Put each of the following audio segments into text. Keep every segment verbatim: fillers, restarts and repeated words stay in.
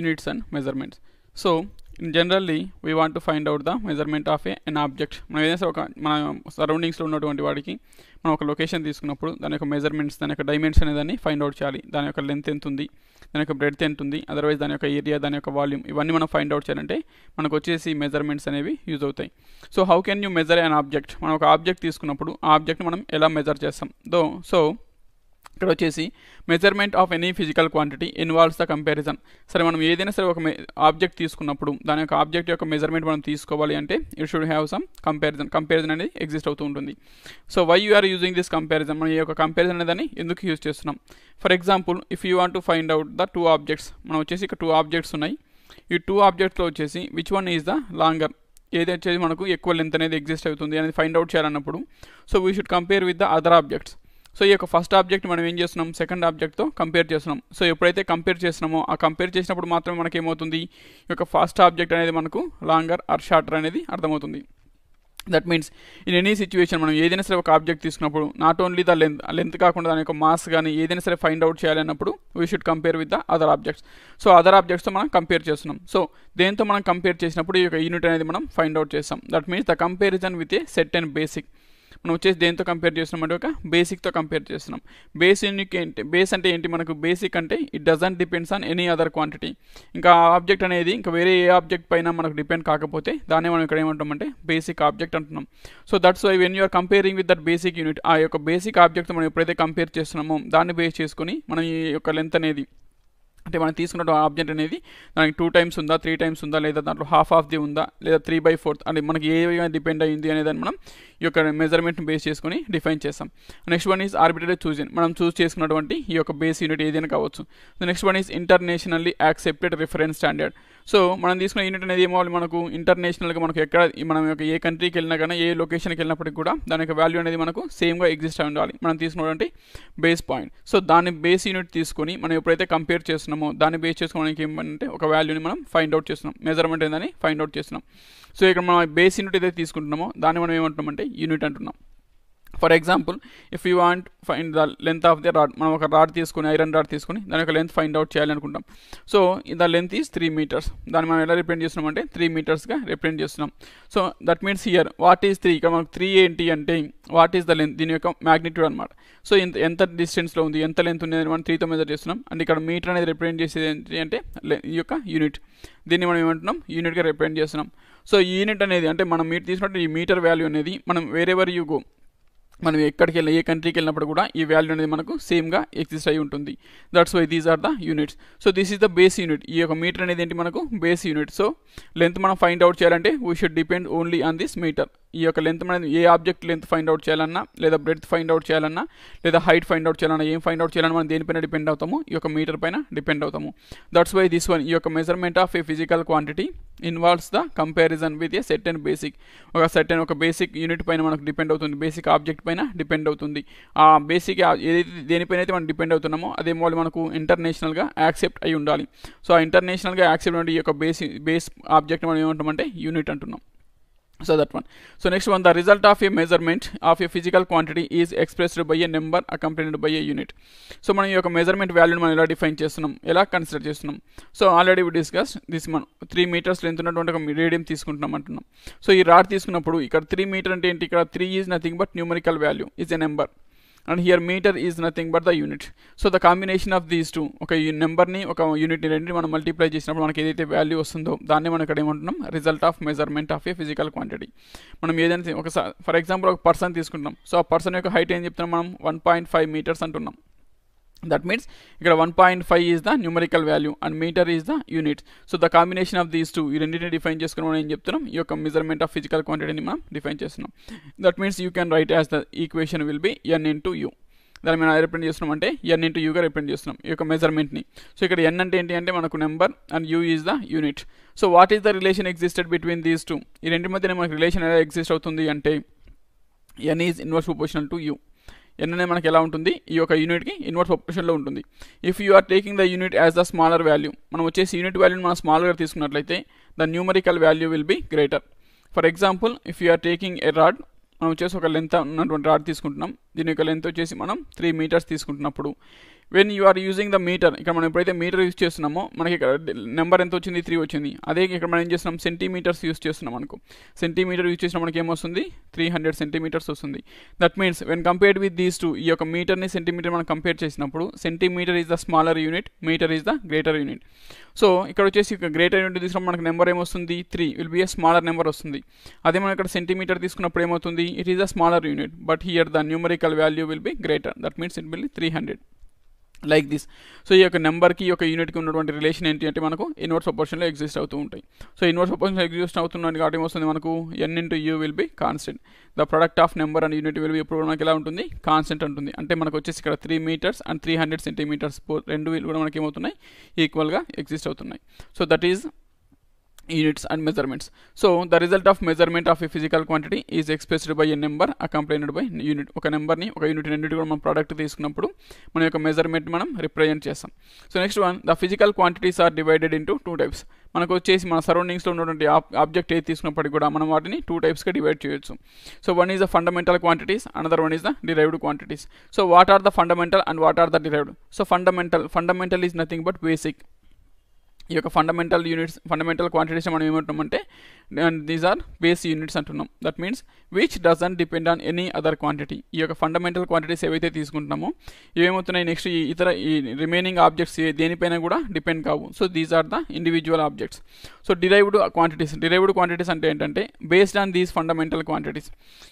units and measurements. So generally we want to find out the measurement of a, an object. Mana surroundings lo unnatuvanti vadiki mana oka location teeskunappudu dani oka measurements dani oka dimension anadani find out cheyali, dani oka length ent undi, dani oka breadth ent undi, otherwise dani oka area, dani oka volume, ivanni mana find out cheyalante manaku vachesi measurements anevi use avutayi. So how can you measure an object? Mana oka object teeskunappudu aa object ni manam ela measure chestam though. So measurement of any physical quantity involves the comparison. Sare manam edaina sare oka object teeskunnappudu dani oka object yokka measurement manam teeskovali ante you should have some comparison. Comparison anedi exist avutu untundi. So why you are using this comparison? Manam ee oka comparison anedani enduku use chestunnam? For example, if you want to find out the two objects, manam vachesi ikka two objects unnai. Ee two objects lo vachesi which one is the longer, ఏది వచ్చేది మనకు equal length అనేది exist అవుతుంది అనేది find out చేయాలన్నప్పుడు so we should compare with the other objects. So ఈ యొక్క first object మనం ఏం చేస్తున్నాం, సెకండ్ ఆబ్జెక్ట్తో కంపేర్ చేస్తున్నాం. సో ఎప్పుడైతే కంపేర్ చేస్తున్నామో ఆ కంపేర్ చేసినప్పుడు మాత్రమే మనకి ఏమవుతుంది, ఈ యొక్క ఫస్ట్ ఆబ్జెక్ట్ అనేది మనకు లాంగర్ ఆర్ షార్టర్ అనేది అర్థమవుతుంది. That means in any situation మనం ఏదైనా సరే ఒక ఆబ్జెక్ట్ తీసుకున్నప్పుడు not only the length length కాకుండా దాని యొక్క మాస్ కానీ ఏదైనా సరే ఫైండ్ అవుట్ చేయాలన్నప్పుడు we should compare with the other objects. So other ఆబ్జెక్ట్స్తో మనం కంపేర్ చేస్తున్నాం. సో దేంతో మనం కంపేర్ చేసినప్పుడు ఈ యొక్క యూనిట్ అనేది మనం ఫైండ్ అవుట్ చేస్తాం. That means the comparison with a set and basic. మనం వచ్చేసి దేంతో కంపేర్ చేస్తున్నాం అంటే ఒక బేసిక్తో కంపేర్ చేస్తున్నాం. బేస్ యూనిట్ ఏంటి, బేస్ అంటే ఏంటి మనకు? బేసిక్ అంటే it doesn't depends on any other quantity. ఇంకా ఆబ్జెక్ట్ అనేది ఇంకా వేరే ఏ ఆబ్జెక్ట్ పైన మనకు డిపెండ్ కాకపోతే దాన్ని మనం ఇక్కడ ఏమంటామంటే బేసిక్ ఆబ్జెక్ట్ అంటున్నాం. So that's why when you're comparing with that basic unit, ఆ యొక్క బేసిక్ ఆబ్జెక్ట్ మనం ఎప్పుడైతే కంపేర్ చేస్తున్నామో దాన్ని బేస్ చేసుకుని మనం ఈ యొక్క లెంత్ అనేది అంటే మనం తీసుకున్న ఆబ్జెక్ట్ అనేది దానికి టూ టైమ్స్ ఉందా, త్రీ టైమ్స్ ఉందా, లేదా దాంట్లో హాఫ్ ఆఫ్ ది ఉందా, లేదా త్రీ బై ఫోర్త్ అంటే మనకి ఏ విధంగా డిపెండ్ అయ్యింది అనేది మనం ఈ యొక్క మెజర్మెంట్ని బేస్ చేసుకుని డిఫైన్ చేస్తాం. Next one is arbitrary chosen, మనం చూస్ చేసుకున్నటువంటి ఈ యొక్క బేస్ యూనిట్ ఏదైనా కావచ్చు. Next one is internationally accepted reference standard. So మనం తీసుకున్న యూనిట్ అనేది ఏమవాలి, మనకు ఇంటర్నేషనల్గా మనకు ఎక్కడ మనం యొక్క ఏ కంట్రీకి వెళ్ళినా కానీ ఏ లొకేషన్కి వెళ్ళినప్పటికీ కూడా దాని యొక్క వాల్యూ అనేది మనకు సేమ్గా ఎగ్జిస్ట్ అయి ఉండాలి మనం తీసుకున్నటువంటి బేస్ పాయింట్. సో దాని బేస్ యూనిట్ తీసుకొని మనం ఎప్పుడైతే కంపేర్ చేస్తున్నాం దాన్ని బేస్ చేసుకోవడానికి ఏమంటే ఒక వాల్యూని మనం ఫైండ్ అవుట్ చేస్తున్నాం, మెజర్మెంట్ ఏందని ఫైండ్ అవుట్ చేస్తున్నాం. సో ఇక్కడ మనం బేస్ యూనిట్ ఏదైతే తీసుకుంటున్నామో దాన్ని మనం ఏమంటున్నామంటే యూనిట్ అంటున్నాం. For example if you want find the length of the rod, మనం ఒక రాడ్ తీసుకుని ఐరన్ రాడ్ తీసుకుని దాని యొక్క లెంత్ ఫైండ్ అవుట్ చేయాలనుకుంటాం. So the length is three metres, దాన్ని మనం ఎలా రిప్రజెంట్ చేస్తున్నామంటే త్రీ మీటర్స్గా రిప్రజెంట్ చేస్తున్నాం. So that means here what is three, ఇక్కడ మనకు త్రీ ఏంటి అంటే వాట్ ఈస్ ద లెంత్, దీని యొక్క మ్యాగ్నిట్యూడ్ అనమాట. సో ఇంత ఎంత డిస్టెన్స్లో ఉంది, ఎంత లెంత్ ఉంది మనం త్రీతో మెజర్ చేస్తున్నాం. అంటే ఇక్కడ మీటర్ అనేది రిప్రజెంట్ చేసేది ఏంటి అంటే ఈ యొక్క యూనిట్, దీన్ని మనం ఏమంటున్నాం యూనిట్గా రిప్రజెంట్ చేస్తున్నాం. సో ఈ యూనిట్ అనేది అంటే మనం మీటర్ తీసుకున్నట్టు ఈ మీటర్ వాల్యూ అనేది మనం వేరెవర్ యూ గో మనం ఎక్కడికి వెళ్ళిన ఏ కంట్రీకి వెళ్ళినప్పుడు కూడా ఈ వాల్యూ అనేది మనకు సేమ్గా ఎగ్జిస్ట్ అయి ఉంటుంది. That's why these are the units. So this is the base unit. ఈ యొక్క మీటర్ అనేది ఏంటి మనకు బేస్ యూనిట్. సో లెంత్ మనం ఫైండ్ అవుట్ చేయాలంటే we should depend only on this metre. ఈ యొక్క లెంత్ మనం ఏ ఆబ్జెక్ట్ లెంత్ ఫైండ్ అవుట్ చేయాలన్నా, లేదా బ్రెడ్త్ ఫైండ్ అవుట్ చేయాలన్నా, లేదా హైట్ ఫైండ్ అవుట్ చేయాలన్నా, ఏం ఫైండ్ అవుట్ చేయాలన్నా మనం దేనిపైన డిపెండ్ అవుతాము, ఈ యొక్క మీటర్ పైన డిపెండ్ అవుతాము. దట్స్ వై దిస్ వన్ ఈ యొక్క measurement of a physical quantity involves the comparison with a set and basic. ఒక సెట్ అండ్ ఒక బేసిక్ యూనిట్ పైన మనకు డిపెండ్ అవుతుంది, బేసిక్ ఆబ్జెక్ట్ పైన డిపెండ్ అవుతుంది. ఆ బేసిక్ ఏదైతే దేనిపైన అయితే మనం డిపెండ్ అవుతున్నామో అదే వాళ్ళు మనకు ఇంటర్నేషనల్గా యాక్సెప్ట్ అయి ఉండాలి. సో ఆ ఇంటర్నేషనల్గా యాక్సెప్ట్ అంటే ఈ యొక్క బేసి బేస్ ఆబ్జెక్ట్ మనం ఏమంటామంటే యూనిట్ అంటున్నాం. So that one. So next one, the result of a measurement of a physical quantity is expressed by a number accompanied by a unit. So మనం ఈ యొక్క మెజర్మెంట్ వాల్యూని మనం ఎలా డిఫైన్ చేస్తున్నాం, ఎలా కన్సిడర్ చేస్తున్నాం? So already we discuss this మనం త్రీ మీటర్స్ లెంత్ ఉన్నటువంటి ఒక రేడియం తీసుకుంటున్నాం అంటున్నాం. సో ఈ రాడ్ తీసుకున్నప్పుడు ఇక్కడ త్రీ మీటర్ అంటే ఏంటి, ఇక్కడ three is nothing but numerical value is a number. And here meter is nothing but the unit. So the combination of these two, okay, ఈ నెంబర్ని ఒక యూనిట్ని రెండు మనం మల్టిప్లై చేసినప్పుడు మనకి ఏదైతే వాల్యూ వస్తుందో దాన్ని మనం ఇక్కడ ఏమంటున్నాం result of measurement of a physical quantity. మనం ఏదైనా ఒక ఫర్ ఎగ్జాంపుల్ ఒక పర్సన్ తీసుకుంటున్నాం. సో ఆ పర్సన్ యొక్క హైట్ ఏం చెప్తున్నాం మనం వన్ పాయింట్ ఫైవ్ మీటర్స్ అంటున్నాం. That means ఇక్కడ one point five is the numerical value and metre is the unit. So the combination of these two, ఈ రెండింటిని డిఫైన్ చేసుకుని మనం ఏం చెప్తున్నాం ఈ యొక్క మెజర్మెంట్ ఆఫ్ ఫిజికల్ క్వాంటిటీని మనం డిఫైన్ చేస్తున్నాం. That means you can write as the equation will be N into U. దాన్ని మనం రిప్రజెంట్ చేస్తున్నాం అంటే ఎన్ ఇంటూ యూగా రిప్రజెంట్ చేస్తున్నాం ఈ యొక్క మెజర్మెంట్ని. సో ఇక్కడ ఎన్ అంటే ఏంటి అంటే మనకు number and U is the unit. So what is the relation existed between these two, ఈ రెండింటి మధ్యనే మనకు రిలేషన్ ఎలా ఎగ్జిస్ట్ అవుతుంది అంటే N is inverse proportional to U. N అనేది మనకి ఎలా ఉంటుంది, ఈ యొక్క యూనిట్కి ఇన్వర్స్ ప్రపోర్షన్లో ఉంటుంది. If you are taking the unit as the smaller value, మనం వచ్చేసి యూనిట్ వాల్యూని మనం స్మాలర్గా తీసుకున్నట్లయితే the numerical value will be greater. For example if you are taking a rod, మనం వచ్చేసి ఒక లెంత్ ఉన్నటువంటి రాడ్ తీసుకుంటున్నాం. దీని యొక్క లెంత్ వచ్చేసి మనం త్రీ మీటర్స్ తీసుకుంటున్నప్పుడు when you are using the metre, ఇక్కడ మనం ఎప్పుడైతే మీటర్ యూజ్ చేస్తున్నామో మనకి ఇక్కడ నెంబర్ ఎంత వచ్చింది, త్రీ వచ్చింది. అదే ఇక్కడ మనం ఏం చేస్తున్నాం, సెంటీమీటర్స్ యూజ్ చేస్తున్నాం అనుకో. సెంటీమీటర్ యూజ్ చేసిన మనకి ఏమొస్తుంది, త్రీ హండ్రెడ్ సెంటీమీటర్స్ వస్తుంది. That means when compared with these two, ఈ యొక్క మీటర్ని సెంటీమీటర్ మనం కంపేర్ చేసినప్పుడు centimetre is the smaller unit, metre is the greater unit. So ఇక్కడ వచ్చేసి గ్రేటర్ యూనిట్ తీసుకున్నప్పుడు మనకు నెంబర్ ఏమొస్తుంది, three will be a smaller number వస్తుంది. అదే మనం ఇక్కడ సెంటీమీటర్ తీసుకున్నప్పుడు ఏమవుతుంది, it is the smaller unit, but here the numerical value will be greater, that means it will be three hundred like this. So ఈ యొక్క నెంబర్కి ఈ యొక్క యూనిట్కి ఉన్నటువంటి రిలేషన్ ఏంటి అంటే మనకు ఇన్వర్స్ ప్రపోర్షన్లో ఎగ్జిస్ట్ అవుతూ ఉంటాయి. సో ఇన్వర్స్ ప్రపోర్షన్లో ఎగ్జిస్ట్ అవుతున్నాయి కాబట్టి ఏమొస్తుంది మనకు, N into U will be constant. The product of number and unit will be ఎప్పుడు మనకి ఎలా ఉంటుంది, కాన్స్టెంట్ ఉంటుంది. అంటే మనకు వచ్చేసి ఇక్కడ three metres and three hundred centimetres రెండు వీళ్ళు కూడా మనకి ఏమవుతున్నాయి, ఈక్వల్గా ఎగ్జిస్ట్ అవుతున్నాయి. So that is units and measurements. So the result of measurement of a physical quantity is expressed by a number accompanied by unit. Oka number ni oka unit rendu kuda mana product teeskunappudu mana yokka measurement manam represent chestam. So next one, the physical quantities are divided into two types. మనకు వచ్చేసి మన సరౌండింగ్స్లో ఉన్నటువంటి object ఏది తీసుకున్నప్పటికీ కూడా మనం వాటిని two టైప్స్గా డివైడ్ చేయొచ్చు. So one is the fundamental quantities, another one is the derived quantities. So what are the fundamental and what are the derived. So fundamental fundamental is nothing but basic. ఈ యొక్క fundamental units fundamental quantities మనం ఏమంటున్నామంటే these are base units అంటున్నాం. That means which doesn't depend on any other quantity. ఈ యొక్క fundamental quantities ఏవైతే తీసుకుంటున్నామో ఏమవుతున్నాయి, next ఈ ఇతర ఈ రిమైనింగ్ ఆబ్జెక్ట్స్ దేనిపైన కూడా డిపెండ్ కావు. So these are the individual objects. So derived quantities derived quantities అంటే ఏంటంటే based on these fundamental quantities.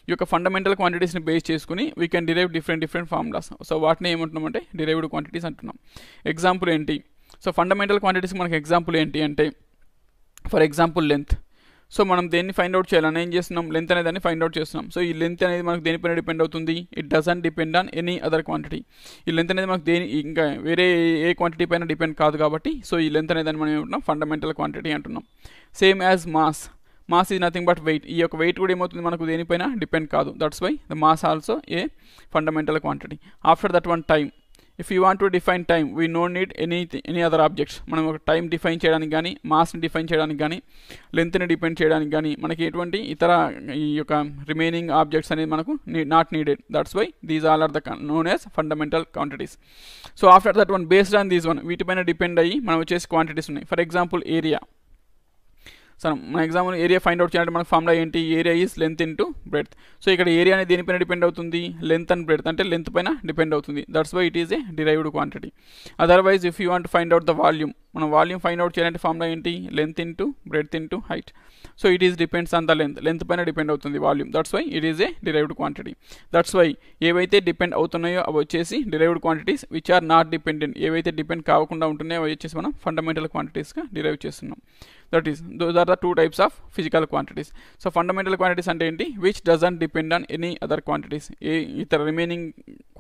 ఈ యొక్క ఫండమెంటల్ క్వాంటిటీస్ని బేస్ చేసుకుని we can derive different different formulas. So వాటిని ఏమంటున్నామంటే డిరైవ్డ్ క్వాంటిటీస్ అంటున్నాం. ఎగ్జాంపుల్ ఏంటి, సో ఫండమెంటల్ క్వాంటిటీస్ మనకి ఎగ్జాంపుల్ ఏంటి అంటే ఫర్ ఎగ్జాంపుల్ లెంత్. సో మనం దేన్ని ఫైండ్ అవుట్ చేయాలని ఏం చేస్తున్నాం, లెంత్ అనేదాన్ని ఫైండ్ అవుట్ చేస్తున్నాం. సో ఈ లెంత్ అనేది మనకు దేనిపైన డిపెండ్ అవుతుంది, it doesn't depend on any other quantity. ఈ లెంత్ అనేది మనకు దేని ఇంకా వేరే ఏ క్వాంటిటీ పైన డిపెండ్ కాదు కాబట్టి సో ఈ లెంత్ అనేదాన్ని మనం ఏమంటున్నాం, ఫండమెంటల్ క్వాంటిటీ అంటున్నాం. Same as mass, mass is nothing but weight. ఈ యొక్క వెయిట్ కూడా ఏమవుతుంది, మనకు దేనిపైన డిపెండ్ కాదు. That's why the mass also a fundamental quantity. After that one time. If you want to define time we no need any any other objects. మనం ఒక time define చేయడానికి కానీ మాస్ని డిఫైన్ చేయడానికి కానీ లెంత్ని డిపెండ్ చేయడానికి కానీ మనకి ఎటువంటి ఇతర ఈ యొక్క రిమైనింగ్ ఆబ్జెక్ట్స్ అనేది మనకు not needed. That's why these all are the known as fundamental quantities. So after that one based on these one, వీటిపైన డిపెండ్ అయ్యి మనం వచ్చేసి క్వాంటిటీస్ ఉన్నాయి. For example area. సో మన ఎగ్జాంపుల్ ఏరియా ఫైండ్ అవుట్ చేయాలంటే మనకు ఫార్ములా ఏంటి, area is length into breadth. So ఇక్కడ ఏరియా అనేది దేనిపైన డిపెండ్ అవుతుంది, లెంత్ అండ్ బ్రెడ్త్ అంటే లెంత్ పైన డిపెండ్ అవుతుంది. That's why it is a derived quantity. Otherwise if you want find out the volume, మనం వాల్యూమ్ ఫైండ్ అవుట్ చేయాలంటే formula ఏంటి, length into breadth into height. So it is depends on the length, length పైన depend అవుతుంది volume. That's why it is a derived quantity. That's why ఏవైతే depend అవుతున్నాయో అవి వచ్చేసి derived quantities, which are not dependent. ఏవైతే depend కాకుండా ఉంటున్నాయో అవి వచ్చేసి మనం ఫండమెంటల్ క్వాంటిటీస్గా డిరైవ్ చేస్తున్నాం. That is those are the two types of physical quantities. So fundamental quantities అంటే ఏంటి, which doesn't depend on any other quantities. ఏ ఇతర రిమైనింగ్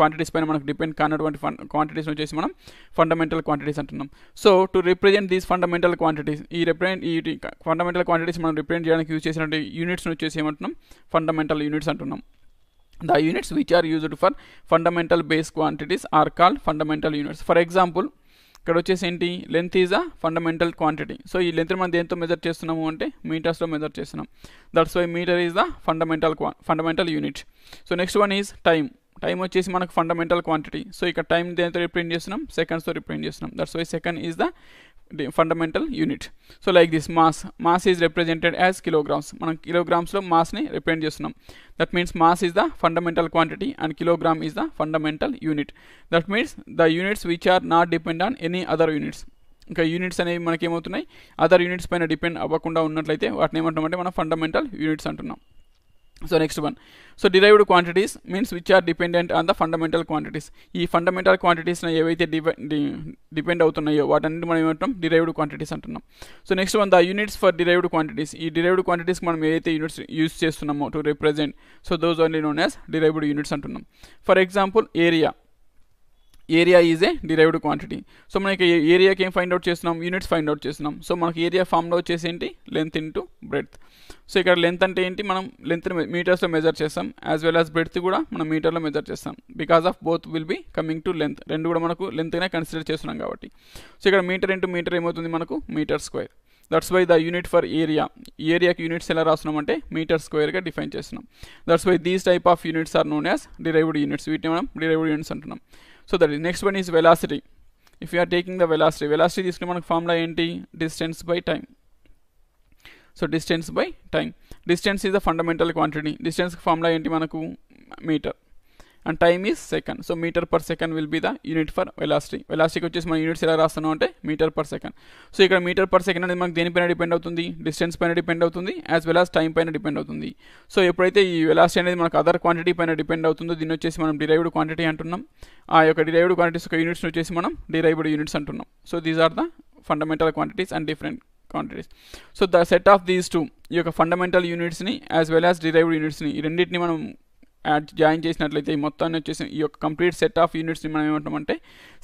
క్వాంటిటీస్ పైన మనకు డిపెండ్ కానటువంటి క్వాంటిటీస్ వచ్చేసి మనం ఫండమెంటల్ క్వాంటిటీస్ అంటున్నాం. So to represent these fundamental quantities, ఈ రిప్రజెంట్ ఈ ఫండమెంటల్ క్వాంటిటీస్ మనం రిప్రజెంట్ చేయడానికి యూజ్ చేసిన యూనిట్స్ని వచ్చేసి ఏమంటున్నాం, ఫండమెంటల్ యూనిట్స్ అంటున్నాం. The units which are used for fundamental base quantities are called fundamental units. For example ఇక్కడ వచ్చేసి ఏంటి, length is a fundamental quantity. So ఈ లెంత్ మనం దేంతో మెజర్ చేస్తున్నాము అంటే మీటర్స్లో మెజర్ చేస్తున్నాం. That's why metre is the fundamental క్వా fundamental unit. So next one is time. Time వచ్చేసి మనకు ఫండమెంటల్ క్వాంటిటీ. సో ఇక్కడ టైం దేనితో రిప్రజెంట్ చేస్తున్నాం, సెకండ్స్తో రిప్రజెంట్ చేస్తున్నాం. That's why second is the fundamental unit. So like this mass, mass is represented as kilograms. మనం కిలోగ్రామ్స్లో మాస్ని రిప్రజెంట్ చేస్తున్నాం. That means mass is the fundamental quantity and kilogram is the fundamental unit. That means the units which are not depend on any other units. ఇంకా units అనేవి మనకి ఏమవుతున్నాయి, other units పైన depend అవ్వకుండా ఉన్నట్లయితే వాటిని ఏమంటామంటే మనం ఫండమెంటల్ యూనిట్స్ అంటున్నాం. So next one, so derived quantities means which are dependent on the fundamental quantities. ఈ ఫండమెంటల్ క్వాంటిటీస్ని ఏవైతే డిపె డిపెండ్ అవుతున్నాయో వాటన్నిటి మనం ఏమంటాం, డిరైవ్డ్ క్వాంటిటీస్ అంటున్నాం. So next one, the units for derived quantities. ఈ డిరైవ్డ్ క్వాంటిటీస్కి మనం ఏదైతే యూనిట్స్ యూజ్ చేస్తున్నామో to represent, so those only known as derived units అంటున్నాం. For example area. Area is a derived quantity. So మనకి ఏరియాకి ఏం ఫైండ్ అవుట్ చేస్తున్నాం, యూనిట్స్ ఫైండ్ అవుట్ చేస్తున్నాం. సో మనకి ఏరియా ఫామ్లో వచ్చేసి ఏంటి, లెంత్ ఇంటూ బ్రెడ్త్. సో ఇక్కడ లెంత్ అంటే ఏంటి, మనం లెంత్ని మీటర్స్లో మెజర్ చేస్తాం, యాజ్ వెల్ యాజ్ బ్రెడ్త్ కూడా మనం మీటర్లో మెజర్ చేస్తాం. Because of both will be coming to length, రెండు కూడా మనకు లెంత్గానే కన్సిడర్ చేస్తున్నాం కాబట్టి. సో ఇక్కడ మీటర్ ఇంటూ మీటర్ ఏమవుతుంది మనకు, metre square. That's why the unit for area, area unit cell రాస్తున్నామంటే meter square గా define చేస్తున్నాం. That's why these type of units are known as derived units. వీటిని మనం derived units అంటున్నాం. So that is next one is velocity. If you are taking the velocity, velocity తీసుకునే మనకు formula ఏంటి? Distance by time. So distance by time. Distance is the fundamental quantity. Distance formula ఏంటి మనకు? Meter. And time is second. So meter per second will be the unit for velocity. Velocity వచ్చేసి మన units ఎలా రాస్తున్నాం అంటే metre per second. So ఇక్కడ metre per second అనేది మనకు దేనిపైన డిపెండ్ అవుతుంది? డిస్టెన్స్ పైన డిపెండ్ అవుతుంది, యాజ్ వెల్ యాజ్ టైం పైన డిపెండ్ అవుతుంది. సో ఎప్పుడైతే ఈ వెలాసిటీ అనేది మనకు అదర్ క్వాంటిటీ పైన డిపెండ్ అవుతుందో దీన్ని వచ్చేసి మనం డిరైవ్డ్ క్వాంటిటీ అంటున్నాం. ఆ యొక్క డిరైవ్డ్ క్వాంటిటీస్ యొక్క యూనిట్స్ వచ్చేసి మనం డిరైవ్డ్ యూనిట్స్ అంటున్నాం. So these are the fundamental quantities and different quantities. So the set of these two, ఈ యొక్క ఫండమెంటల్ యూనిట్స్ని యాజ్ వెల్ యాజ్ డిరైవ్డ్ యూనిట్స్ని, ఈ రెండింటిని మనం యాడ్ జాయిన్ చేసినట్లయితే ఈ మొత్తాన్ని వచ్చేసి ఈ యొక్క కంప్లీట్ సెట్ ఆఫ్ యూనిట్స్ని మనం ఏమంటామంటే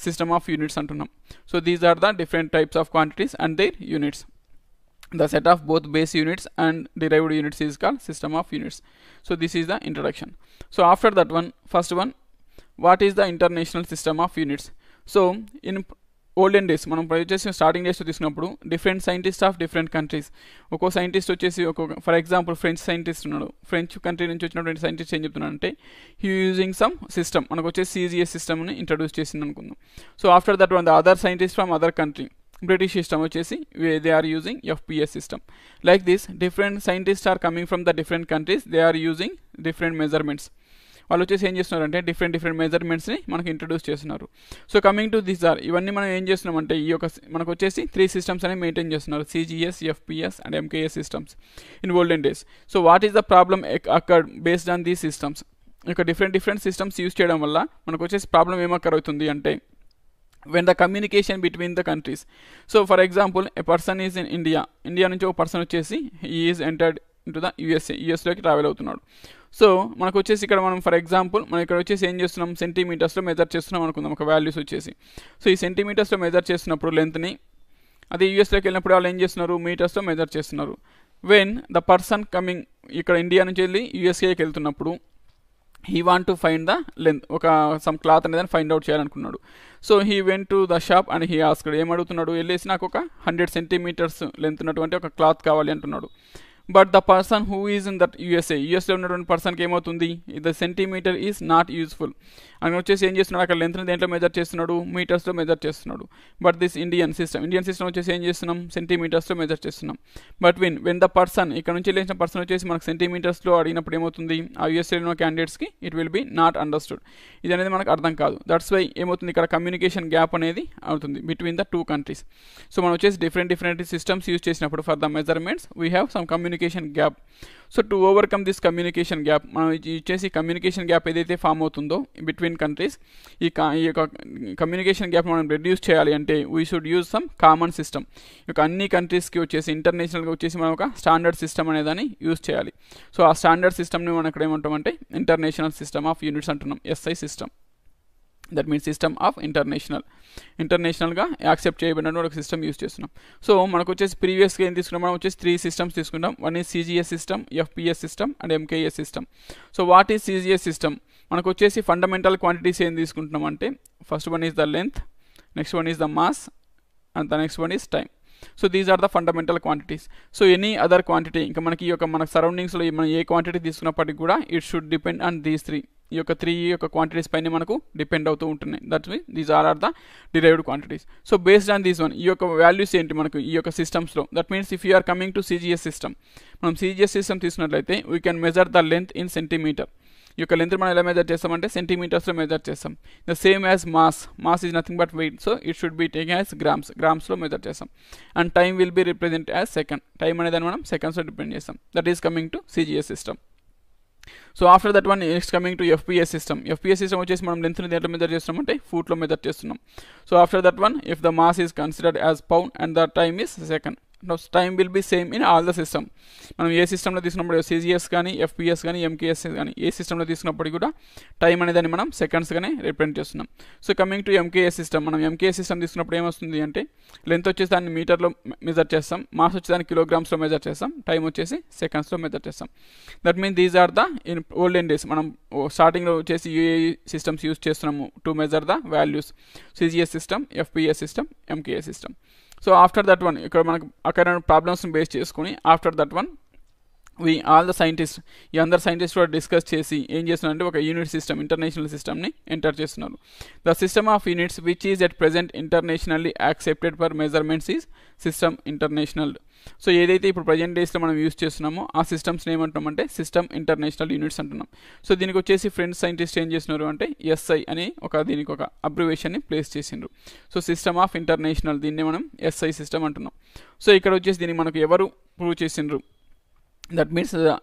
సిస్టమ్ ఆఫ్ యూనిట్స్ అంటున్నాం. So these are the different types of quantities and their units. The set of both base units and derived units is called system of units. So this is the introduction. So after that one, first one, what is the international system of units? So in olden days మనం ప్రయోజనం చేసిన starting days తీసుకున్నప్పుడు different scientist of different countries, ఒక్కో scientist వచ్చేసి ఒక్కొక్క, for example French scientist ఉన్నాడు. French country నుంచి వచ్చినటువంటి సైంటిస్ట్ ఏం చెప్తున్నాడంటే హీ యూజింగ్ సమ్ సిస్టమ్, మనకు వచ్చేసి సీజీఎస్ సిస్టమ్ని ఇంట్రడ్యూస్ చేసింది అనుకుందాం. So after that one the other scientist from other country, British system వచ్చేసి they are using FPS system. Like this different scientist are coming from the different countries, they are using different measurements. వాళ్ళు వచ్చేసి ఏం చేస్తున్నారంటే different different మెజర్మెంట్స్ని మనకు introduce చేస్తున్నారు. So coming to this are, ఇవన్నీ మనం ఏం చేస్తున్నామంటే ఈ యొక్క మనకు వచ్చేసి త్రీ సిస్టమ్స్ అనేవి మెయింటైన్ చేస్తున్నారు, CGS, FPS and MKS systems in olden days. So what is the problem occurred based on these systems? ఈ యొక్క డిఫరెంట్ డిఫరెంట్ సిస్టమ్స్ యూజ్ చేయడం వల్ల మనకు వచ్చేసి ప్రాబ్లం ఏమక్కరవుతుంది అంటే when the communication between the countries. So for example, a person is in India, India నుంచి ఒక person వచ్చేసి he is entered into the U S A, యూఎస్లోకి ట్రావెల్ అవుతున్నాడు. సో మనకు వచ్చేసి ఇక్కడ మనం ఫర్ ఎగ్జాంపుల్ మనం ఇక్కడ వచ్చేసి ఏం చేస్తున్నాం, సెంటీమీటర్స్లో మెజర్ చేస్తున్నాం అనుకుందాం ఒక వాల్యూస్ వచ్చేసి. సో ఈ సెంటీమీటర్స్లో మెజర్ చేస్తున్నప్పుడు లెంత్ని, అదే యూఎస్లోకి వెళ్ళినప్పుడు వాళ్ళు ఏం చేస్తున్నారు, మీటర్స్లో మెజర్ చేస్తున్నారు. వెన్ ద పర్సన్ కమింగ్ ఇక్కడ ఇండియా నుంచి వెళ్ళి యూఎస్ఏకి వెళ్తున్నప్పుడు he want to find the length, ఒక సమ్ క్లాత్ అనేది ఫైండ్ అవుట్ చేయాలనుకున్నాడు. So he went to the shop and he asked, ఏం అడుగుతున్నాడు, వెళ్ళేసి నాకు ఒక హండ్రెడ్ సెంటీమీటర్స్ లెంత్ ఉన్నటువంటి ఒక క్లాత్ కావాలి అంటున్నాడు. But the person who is in that USA, యూఎస్ఏలో ఉన్నటువంటి పర్సన్కి ఏమవుతుంది, the centimetre is not useful అని వచ్చేసి ఏం చేస్తున్నాడు, అక్కడ లెంత్ని దేంట్లో మెజర్ చేస్తున్నాడు, మీటర్స్లో మెజర్ చేస్తున్నాడు. But this Indian system, Indian system వచ్చేసి ఏం చేస్తున్నాం, సెంటీమీటర్స్లో మెజర్ చేస్తున్నాం. But win when the person ఇక్కడ నుంచి వెళ్ళిన పర్సన్ వచ్చేసి మనకు సెంటీమీటర్స్లో అడిగినప్పుడు ఏమవుతుంది, ఆ యూఎస్ఏలో ఉన్న క్యాండిడేట్స్కి it will be not understood, ఇది అనేది మనకు అర్థం కాదు. దట్స్ వై ఏమవుతుంది, ఇక్కడ కమ్యూనికేషన్ గ్యాప్ అనేది అవుతుంది between the two countries. So మనం వచ్చేసి డిఫరెంట్ డిఫరెంట్ సిస్టమ్స్ యూజ్ చేసినప్పుడు for the measurements we have some communication gap. So to overcome this communication gap, మనం ఇచ్చేసి కమ్యూనికేషన్ గ్యాప్ ఏదైతే ఫామ్ అవుతుందో బిట్వీన్ కంట్రీస్, ఈ యొక్క కమ్యూనికేషన్ గ్యాప్ మనం రెడ్యూస్ చేయాలి అంటే we should use some common system. ఈ యొక్క అన్ని కంట్రీస్కి వచ్చేసి ఇంటర్నేషనల్గా వచ్చేసి మనం ఒక స్టాండర్డ్ సిస్టమ్ అనేదాన్ని యూజ్ చేయాలి. సో ఆ స్టాండర్డ్ సిస్టమ్ని మనం ఇక్కడ ఏమంటామంటే ఇంటర్నేషనల్ సిస్టమ్ ఆఫ్ యూనిట్స్ అంటున్నాం, SI system. That means system of international, ఇంటర్నేషనల్గా యాక్సెప్ట్ చేయబడిన ఒక సిస్టమ్ యూజ్ చేస్తున్నాం. సో మనకు వచ్చేసి ప్రీవియస్గా ఏం తీసుకున్నాం, మనం వచ్చేసి త్రీ సిస్టమ్స్ తీసుకున్నాం. One is CGS system, FPS system and MKS system. So what is CGS system, మనకు వచ్చేసి ఫండమెంటల్ క్వాంటిటీస్ ఏం తీసుకుంటున్నాం అంటే first one is the length, next one is the mass and the next one is time. So these are the fundamental quantities. So any other quantity, ఇంకా మనకి ఈ యొక్క మన సరౌండింగ్స్లో మనం ఏ క్వాంటిటీ తీసుకున్నప్పటికీ కూడా it should depend on these three, ఈ యొక్క త్రీ యొక్క క్వాంటిటీస్ పైన మనకు డిపెండ్ అవుతూ ఉంటున్నాయి. That's means these are are the derived quantities. So based on these one, ఈ యొక్క వాల్యూస్ ఏంటి మనకు ఈ యొక్క సిస్టమ్స్లో, that means if you are coming to CGS system, మనం సిజిఎస్ సిస్టమ్ తీసుకున్నట్లయితే we can measure the length in centimetre. ఈ యొక్క లెంత్ మనం ఎలా మెజర్ చేస్తామంటే సెంటీమీటర్స్లో మెజర్ చేస్తాం. The same as mass, mass is nothing but weight, so it should be take as grams, గ్రామ్స్లో మెజర్ చేస్తాం. And time will be represent as second, time అనేదాన్ని మనం సెకండ్స్లో డిపెండ్ చేస్తాం. That is coming to CGS system. So after that one next coming to FPS system. FPS system వచ్చేసి మనం లెంత్ని దేంట్లో మెజర్ చేస్తున్నామంటే ఫూట్లో మెజర్ చేస్తున్నాం. So after that one if the mass is considered as pound and the time is second. Time will be same in all the system. మనం ఏ సిస్టంలో తీసుకున్నప్పుడు సిజిఎస్ కానీ ఎఫ్పిఎస్ కానీ ఎంకేఎస్ కానీ ఏ సిస్టంలో తీసుకున్నప్పుడు కూడా టైం అనేదాన్ని మనం సెకండ్స్గానే రిప్రజెంట్ చేస్తున్నాం. So coming to MKS system, మనం ఎంకేఎస్ సిస్టమ్ తీసుకున్నప్పుడు ఏమొస్తుంది అంటే లెంత్ వచ్చేసి దాన్ని మీటర్లో మెజర్ చేస్తాం, మాస్ వచ్చేసి దాన్ని కిలోగ్రామ్స్లో మెజర్ చేస్తాం, టైం వచ్చేసి సెకండ్స్లో మెజర్ చేస్తాం. That means these are the in olden days మనం స్టార్టింగ్లో వచ్చేసి ఏ సిస్టమ్స్ యూజ్ చేస్తున్నాము to measure the values, CGS system, FPS system, MKS system. So after that one, problems base cheskoni. After that one, we all the scientists, ఈ అందరు scientists కూడా discuss చేసి ఏం చేస్తున్నారంటే ఒక యూనిట్ సిస్టమ్ ఇంటర్నేషనల్ సిస్టమ్ ని enter చేస్తున్నారు. The system of units which is at present internationally accepted for measurements is system international. So ఏదైతే ఇప్పుడు present days లో మనం యూస్ చేస్తున్నామో ఆ సిస్టమ్స్ ని ఏమంటామంటే సిస్టమ్ ఇంటర్నేషనల్ యూనిట్స్ అంటున్నాం. సో దీనికి వచ్చేసి ఫ్రెండ్స్ సైంటిస్ట్ ఏం చేస్తున్నారు అంటే ఎస్ఐ అని ఒక దీనికి ఒక అబ్రివేషన్ ని ప్లేస్ చేసిండ్రు. సో సిస్టమ్ ఆఫ్ ఇంటర్నేషనల్ దీన్ని మనం ఎస్ఐ సిస్టమ్ అంటున్నాం. సో ఇక్కడ వచ్చేసి దీన్ని మనకు ఎవరు ప్రూవ్ చేసిండ్రు? That means uh,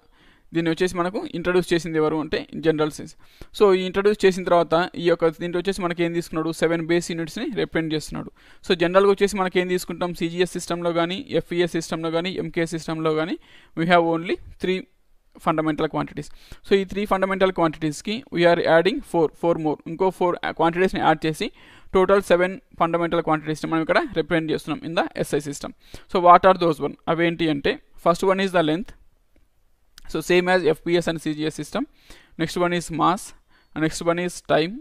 దీన్ని వచ్చేసి మనకు ఇంట్రడ్యూస్ చేసింది ఎవరు అంటే జనరల్ సైన్స్. సో ఈ ఇంట్రడ్యూస్ చేసిన తర్వాత ఈ యొక్క దీంట్లో వచ్చేసి మనకి ఏం తీసుకున్నాడు, సెవెన్ బేస్ యూనిట్స్ని రిప్రజెంట్ చేస్తున్నాడు. సో జనరల్గా వచ్చేసి మనకి ఏం తీసుకుంటాం, సిజిఎస్ సిస్టంలో కానీ ఎఫ్ఈఎస్ సిస్టంలో కానీ ఎంకే సిస్టంలో కానీ we have only three fundamental quantities. So ఈ త్రీ ఫండమెంటల్ క్వాంటిటీస్కి we are adding four four more ఇంకో ఫోర్ క్వాంటిటీస్ని యాడ్ చేసి టోటల్ సెవెన్ ఫండమెంటల్ క్వాంటిటీస్ని మనం ఇక్కడ రిప్రజెంట్ చేస్తున్నాం in the SI system. So what are those one, అవేంటి అంటే first one is the length. So same as F P S and C G S system. Next one is mass, and next one is time.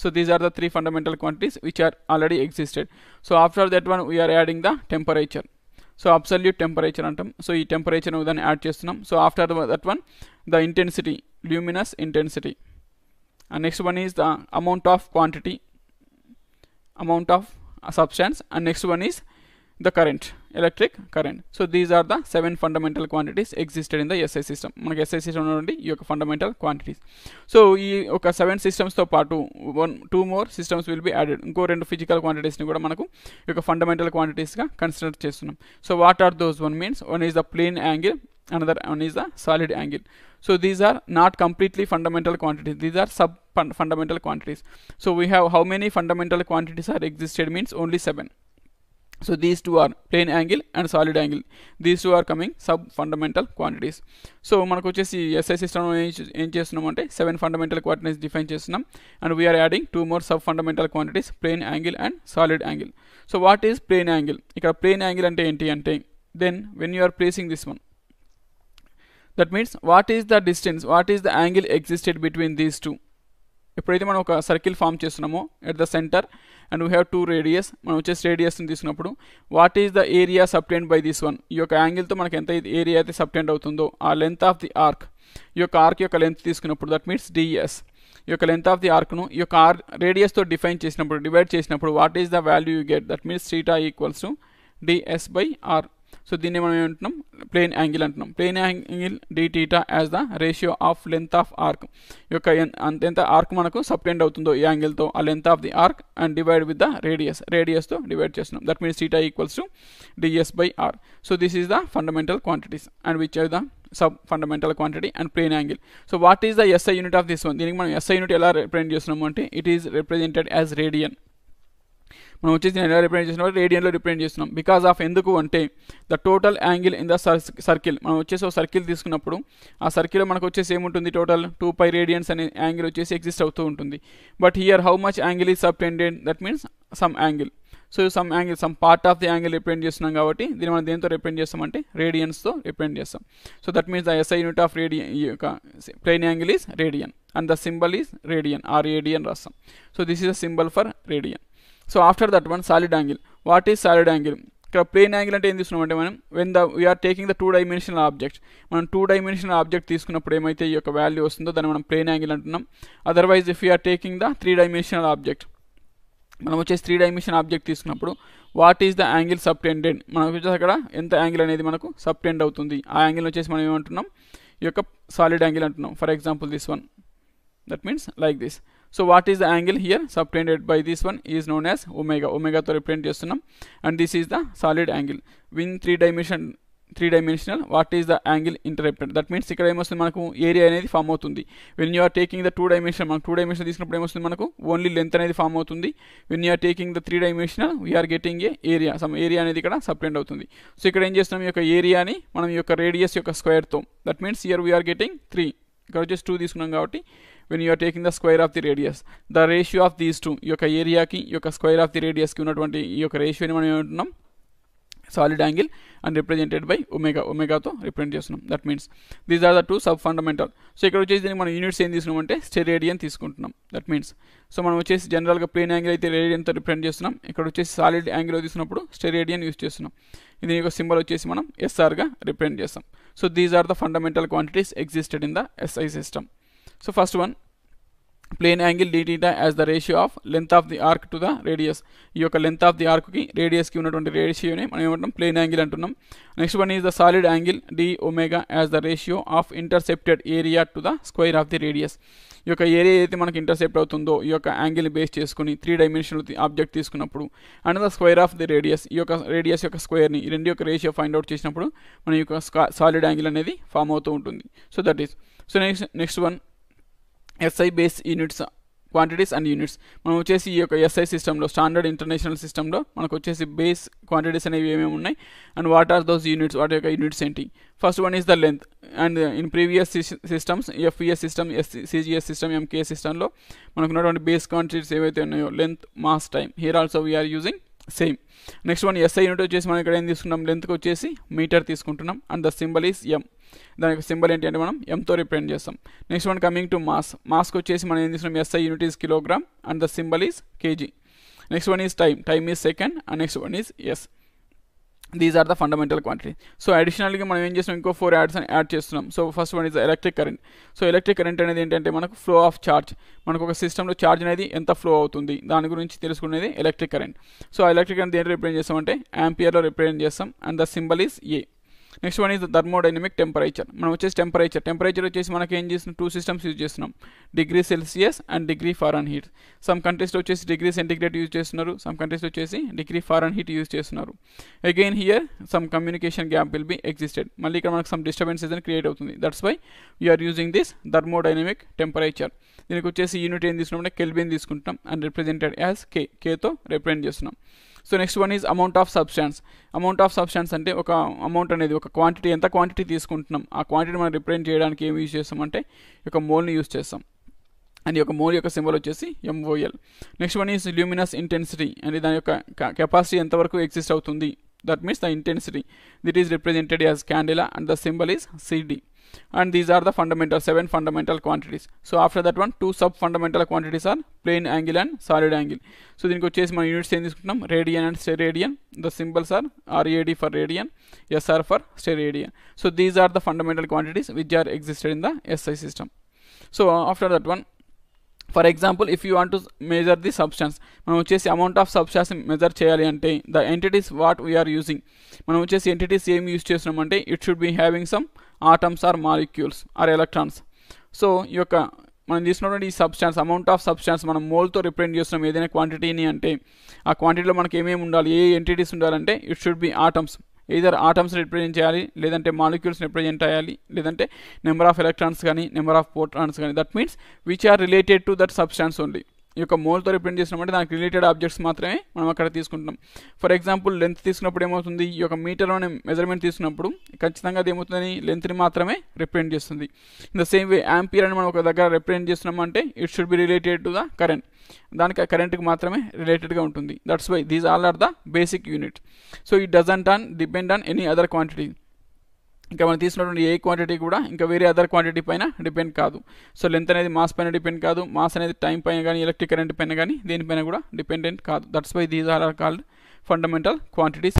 So these are the three fundamental quantities which are already existed. So after that one we are adding the temperature. So absolute temperature antam. So ee temperature nu dani add chestunnam. So after that one the intensity, luminous intensity, and next one is the amount of quantity, amount of uh, substance, and next one is the current, electric current. So these are the seven fundamental quantities existed in the S I system. మనకి S I system నుండి ఈ యొక్క fundamental quantities. So ఈ ఒక seven సిస్టమ్స్తో పాటు one two more systems will be added. ఇంకో రెండు ఫిజికల్ క్వాంటిటీస్ని కూడా మనకు ఈ యొక్క ఫండమెంటల్ క్వాంటిటీస్గా కన్సిడర్ చేస్తున్నాం. So what are those one means one is the plane angle, another one is the solid angle. So these are not completely fundamental quantities, these are sub fund fundamental quantities. So we have how many fundamental quantities are existed means only seven. So these two are plane angle and solid angle. These two are coming sub fundamental quantities. So manaku vachesi S I system lo em chestunnam ante seven fundamental quantities define chestunnam, and we are adding two more sub fundamental quantities, plane angle and solid angle. So what is plane angle? Ikkada plane angle ante enti ante then when you are placing this one, that means what is the distance, what is the angle existed between these two. ఎప్పుడైతే మనం ఒక circle form చేస్తున్నామో at the centre and we have two radius, మనం వచ్చేసి రేడియస్ని తీసుకున్నప్పుడు what is the area subtend by this one, ఈ యొక్క యాంగిల్తో మనకు ఎంత ఏరియా అయితే సబ్టెండ్ అవుతుందో ఆ లెంత్ ఆఫ్ ది ఆర్క్, ఈ యొక్క ఆర్క్ యొక్క లెంత్ తీసుకున్నప్పుడు దట్ మీన్స్ డిఎస్, ఈ యొక్క లెంత్ ఆఫ్ ది ఆర్క్ను ఈ యొక్క ఆర్ రేడియస్తో డిఫైన్ చేసినప్పుడు డివైడ్ చేసినప్పుడు what is the value you get, that means theta equals to DS by R. So దీన్ని మనం ఏమంటున్నాం, ప్లేన్ యాంగిల్ అంటున్నాం. Plane angle D theta as the ratio of length of arc, యొక్క ఎంత arc మనకు subtend అవుతుందో ఈ యాంగిల్తో ఆ length of the arc and divide with the radius, రేడియస్తో డివైడ్ చేస్తున్నాం. That means theta equals to DS by R. So this is the fundamental quantities and which are the sub fundamental quantity and plane angle. So what is the SI unit of this one, దీనికి మనం SI unit ఎలా represent చేస్తున్నాము అంటే it is represented as radian. మనం వచ్చేసి ఎలా represent చేస్తున్నాం, రేడియన్లో రిప్రజెంట్ చేస్తున్నాం. బికాస్ ఆఫ్ ఎందుకు అంటే the total angle in the circle, మనం వచ్చేసి ఒక సర్కిల్ తీసుకున్నప్పుడు ఆ సర్కిల్లో మనకు వచ్చేసి ఏముంటుంది, టోటల్ టూ పై రేడియన్స్ అనే యాంగిల్ వచ్చేసి ఎగ్జిస్ట్ అవుతూ ఉంటుంది. But here how much angle is subtended, that means some angle. So some angle some part of the angle represent చేస్తున్నాం కాబట్టి దీన్ని మనం దేంతో రిప్రజెంట్ చేస్తామంటే రేడియన్స్తో రిప్రజెంట్ చేస్తాం. So that means the SI unit of radian ఈ యొక్క plane angle is radian and the symbol is radian, ఆ రేడియన్ రాస్తాం. So this is the symbol for radian. So after that one solid angle, what is solid angle? ఇక్కడ plane angle అంటే ఏం తీసుకున్నాం అంటే మనం when the we are taking the two dimensional object, మనం two dimensional object తీసుకున్నప్పుడు ఏమైతే ఈ యొక్క వాల్యూ వస్తుందో దాన్ని మనం ప్లేన్ యాంగిల్ అంటున్నాం. Otherwise if we are taking the three dimensional object, మనం వచ్చేసి త్రీ డైమెన్షనల్ ఆబ్జెక్ట్ తీసుకున్నప్పుడు what is the angle subtended, మనకు వచ్చేసి అక్కడ ఎంత యాంగిల్ అనేది మనకు సబ్టెండ్ అవుతుంది ఆ యాంగిల్ వచ్చేసి మనం ఏమంటున్నాం ఈ యొక్క సాలిడ్ యాంగిల్ అంటున్నాం. For example this one, that means like this. So what is the angle here subtended by this one is known as omega, omega to represent chestunam, and this is the solid angle. In three dimension three dimensional what is the angle interrupted, that means ikkada em ostundi manaku area anedi form avutundi. When you are taking the two dimension, manaku two dimension తీసుకున్నప్పుడు em ostundi manaku only length anedi form avutundi. When you are taking the three dimensional we are getting a area, some area anedi ikkada subtend avutundi. So ikkada em chestunam ee oka area ni manam ee oka radius yokka square tho, that means here we are getting three, ikkada just two తీసుకున్నాం కాబట్టి when you are taking the square of the radius, the ratio of these two, ఈ యొక్క ఏరియాకి ఈ యొక్క square of the రేడియస్కి ఉన్నటువంటి ఈ యొక్క రేషియోని మనం ఏమంటున్నాం solid angle and represented by omega. Omega to represent chestunam. That means these are the two sub fundamental. So ikkada vachesi deni mana units em తీసుకున్నామంటే స్టెరేడియన్ తీసుకుంటున్నాం. That means so మనం vachesi general ga plane angle అయితే radian తో represent చేస్తున్నాం. ఇక్కడ vachesi solid angle తీసుకున్నప్పుడు steradian use చేస్తున్నాం. ఇది ఒక సింబల్ vachesi మనం S R ga represent చేస్తాం. So these are the fundamental quantities existed in the S I system. So first one, plane angle d theta as the ratio of length of the arc to the radius. ఈ యొక్క length of the arc కి radius కి ఉన్నటువంటి ratio ని మనం ఏమంటాం, plane angle అంటున్నాం. Next one is the solid angle d omega as the ratio of intercepted area to the square of the radius. ఈ యొక్క ఏరియా ఏదైతే మనకి ఇంటర్సెప్ట్ అవుతుందో ఈ యొక్క యాంగిల్ ని బేస్ చేసుకొని త్రీ డైమెన్షనల్ ఆబ్జెక్ట్ తీసుకున్నప్పుడు and the square of the radius, ఈ యొక్క రేడియస్ యొక్క స్క్వేర్ ని ఈ రెండు యొక్క రేషియో ఫైండ్ అవుట్ చేసినప్పుడు మన ఈ యొక్క సాలిడ్ యాంగిల్ అనేది ఫామ్ అవుతూ ఉంటుంది. So that is so next next one S I base units, quantities and units. మనం వచ్చేసి ఈ యొక్క S I సిస్టంలో, స్టాండర్డ్ ఇంటర్నేషనల్ సిస్టంలో మనకు వచ్చేసి బేస్ క్వాంటిటీస్ అనేవి ఏమేమి ఉన్నాయి and what are those units, వాటి యొక్క యూనిట్స్ ఏంటి. First one is the length. And in previous systems F E S system, C G S system, M K S సిస్టంలో మనకు ఉన్నటువంటి బేస్ క్వాంటిటీస్ ఏవైతే ఉన్నాయో length, mass, time, here also we are using same. Next one S I unit వచ్చేసి మనం ఇక్కడ ఏం తీసుకున్నాం, లెంత్కి వచ్చేసి మీటర్ తీసుకుంటున్నాం and the symbol is M. దాని యొక్క సింబల్ ఏంటి అంటే మనం M తో రిప్రజెంట్ చేస్తాం. Next one coming to mass. మాస్కి వచ్చేసి మనం ఏం తీసుకున్నాం, S I unit is kilogram and the symbol is KG. Next one is time. Time is second and next one is S. These are the fundamental quantity. So అడిషనల్గా మనం ఏం చేస్తున్నాం, ఇంకో ఫోర్ యాడ్స్ అని యాడ్ చేస్తున్నాం. So first one is electric current. So electric current అనేది ఏంటంటే మనకు ఫ్లో ఆఫ్ ఛార్జ్. మనకు ఒక సిస్టంలో ఛార్జ్ అనేది ఎంత ఫ్లో అవుతుంది దాని గురించి తెలుసుకునేది ఎలక్ట్రిక్ కరెంట్. సో ఆ ఎలక్ట్రిక్ కరెంట్ దేని రిప్రజెంట్ చేస్తామంటే యాంపియర్లో రిప్రజెంట్ చేస్తాం and the symbol is A. Next one is the thermodynamic temperature. మనం వచ్చేసి టెంపరేచర్ టెంపరేచర్ వచ్చేసి మనకి ఏం చేస్తున్నాం, టూ సిస్టమ్స్ యూజ్ చేస్తున్నాం, degree Celsius and degree Fahrenheit. Some కంట్రీస్లో వచ్చేసి డిగ్రీ సెంటిగ్రేడ్ యూజ్ చేస్తున్నారు, సమ్ కంట్రీస్లో వచ్చేసి డిగ్రీ ఫారెన్ హీట్ యూజ్ చేస్తున్నారు. Again here some communication gap will be existed. మళ్ళీ ఇక్కడ మనకు సమ్ డిస్టర్బెన్స్ ఏదైనా క్రియేట్ అవుతుంది. That's why you're using this thermodynamic temperature. దీనికి వచ్చేసి యూనిట్ ఏం తీసుకున్నామంటే కెల్విన్ తీసుకుంటాం అండ్ రిప్రజెంటెడ్ యాజ్ కే, కేతో రిప్రజెంట్ చేస్తున్నాం. So next one is amount of substance. Amount of substance అంటే ఒక అమౌంట్ అనేది, ఒక క్వాంటిటీ, ఎంత క్వాంటిటీ తీసుకుంటున్నాం ఆ క్వాంటిటీ మనం రిప్రజెంట్ చేయడానికి ఏం యూజ్ చేస్తామంటే ఒక మోల్ని యూజ్ చేస్తాం. అండ్ యొక్క మోల్ యొక్క సింబల్ వచ్చేసి M O L. Next one is luminous intensity. అంటే దాని యొక్క కెపాసిటీ ఎంతవరకు ఎగ్జిస్ట్ అవుతుంది, that means the intensity. It is represented as candela and the symbol is C D. And these are the fundamental, seven fundamental quantities. So after that one, two sub fundamental quantities are plane angle and solid angle. So దీనికి వచ్చేసి మన units ఏం తీసుకుంటున్నాం, radian and steradian. The symbols are R A D for radian, S R for steradian. So these are the fundamental quantities which are existed in the S I system. So after that one, for example, if you want to measure the substance, మనం వచ్చేసి amount of substance measure చేయాలి అంటే the entities what we are using. మనం వచ్చేసి entities ఏం use చేస్తున్నామంటే it should be having some atoms or molecules or electrons. So ఈ యొక్క మనం తీసుకున్నటువంటి ఈ సబ్స్టాన్స్, అమౌంట్ ఆఫ్ సబ్స్టాన్స్ మనం మోల్తో రిప్రజెంట్ చేస్తున్నాం ఏదైనా క్వాంటిటీని. అంటే ఆ క్వాంటిటీలో మనకి ఏమేమి ఉండాలి, ఏ ఎంటిటీస్ ఉండాలంటే it should be atoms. Either atoms represent చేయాలి, లేదంటే మాలిక్యూల్స్ రిప్రజెంట్ చేయాలి, లేదంటే నెంబర్ ఆఫ్ ఎలక్ట్రాన్స్ కానీ నెంబర్ ఆఫ్ ప్రోటాన్స్ కానీ. That means which are related to that substance only. ఈ యొక్క మోల్తో రిప్రజెంట్ చేసినామంటే దానికి రిలేటెడ్ ఆబ్జెక్ట్స్ మాత్రమే మనం అక్కడ తీసుకుంటాం. ఫర్ ఎగ్జాంపుల్ లెంత్ తీసుకున్నప్పుడు ఏమవుతుంది, ఈ యొక్క మీటర్లోనే మెజర్మెంట్ తీసుకున్నప్పుడు ఖచ్చితంగా అది ఏమవుతుందని లెంత్ని మాత్రమే రిప్రజెంట్ చేస్తుంది. In the same way ampere అని మనం ఒక దగ్గర రిప్రజెంట్ చేస్తున్నామంటే it should be related to the current, దానికి ఆ కరెంట్కి మాత్రమే రిలేటెడ్గా ఉంటుంది. That's why these all are the basic unit. So it doesn't on depend on any other quantity. ఇంకా మనం తీసుకున్నటువంటి ఏ క్వాంటిటీ కూడా ఇంకా వేరే అదర్ క్వాంటిటీ పైన డిపెండ్ కాదు. సో లెంత్ అనేది మాస్ పైన డిపెండ్ కాదు, మాస్ అనేది టైం పైన కానీ ఎలక్ట్రిక్ కరెంట్ పైన కానీ దేనిపైన కూడా డిపెండెంట్ కాదు. That's why these are are called fundamental quantities.